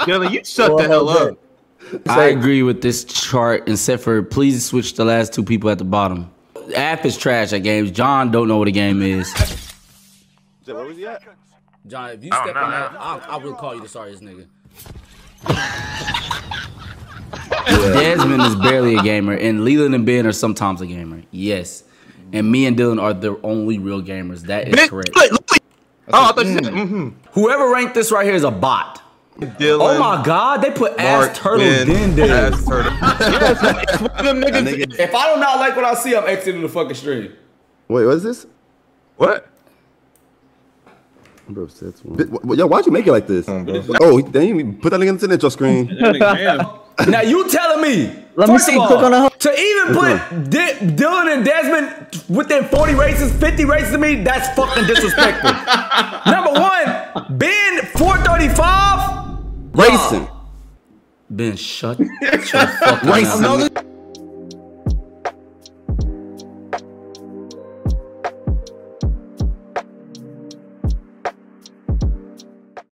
Dylan, you shut the hell up. I agree with this chart, except for please switch the last two people at the bottom. App is trash at games. John don't know what a game is. Where was he at? John, if you step in that, I will call you the sorriest nigga. Desmond is barely a gamer, and Leland and Ben are sometimes a gamer. Yes. And me and Dylan are the only real gamers. That is correct. Oh, I thought you said whoever ranked this right here is a bot. Dylan, oh my God, they put Mark, ass turtle in there. Ass turtle. If I do not like what I see, I'm exiting the fucking stream. Wait, what is this? What? Bro, that's one. Yo, why'd you make it like this? Oh, damn, put that against the intro screen. Now you telling me, to even put Dylan and Desmond within 40 races, 50 races of me, that's fucking disrespectful. Number one, Ben 435. Racing. Ben, shut your fucking mouth.